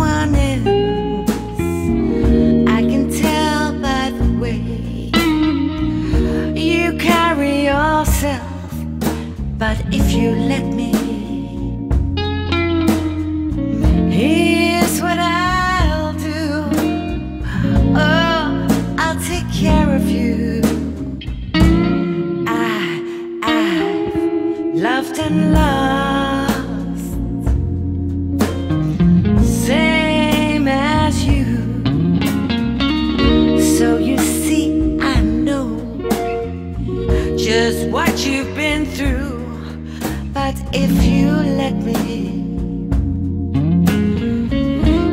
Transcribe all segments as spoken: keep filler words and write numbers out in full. someone else. I can tell by the way you carry yourself. But if you let me, here's what I'll do. Oh, I'll take care of you. I, I've loved and loved. Just what you've been through. But if you let me,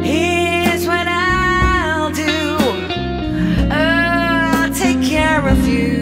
here's what I'll do. Oh, I'll take care of you.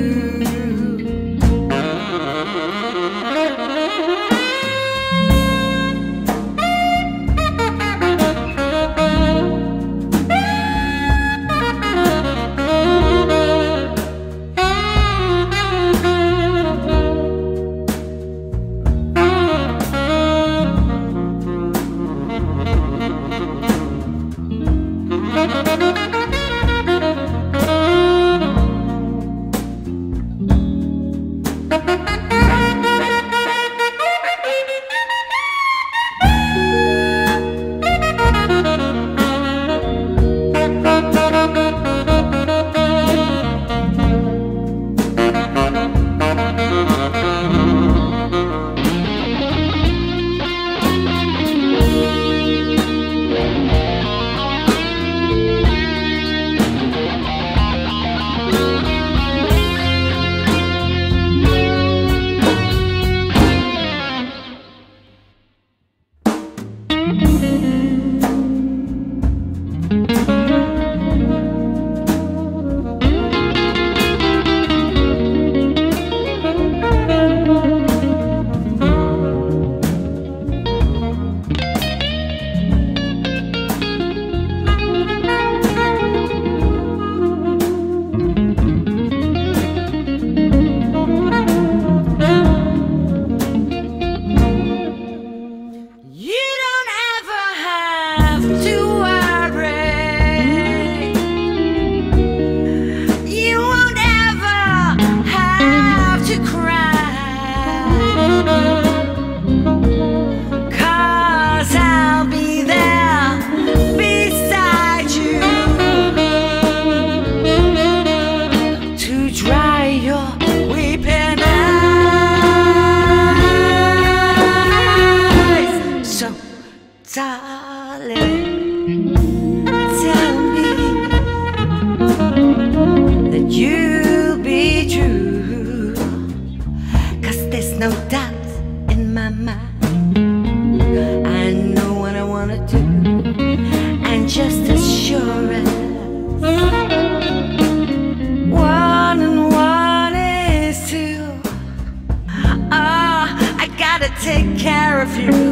Take care of you.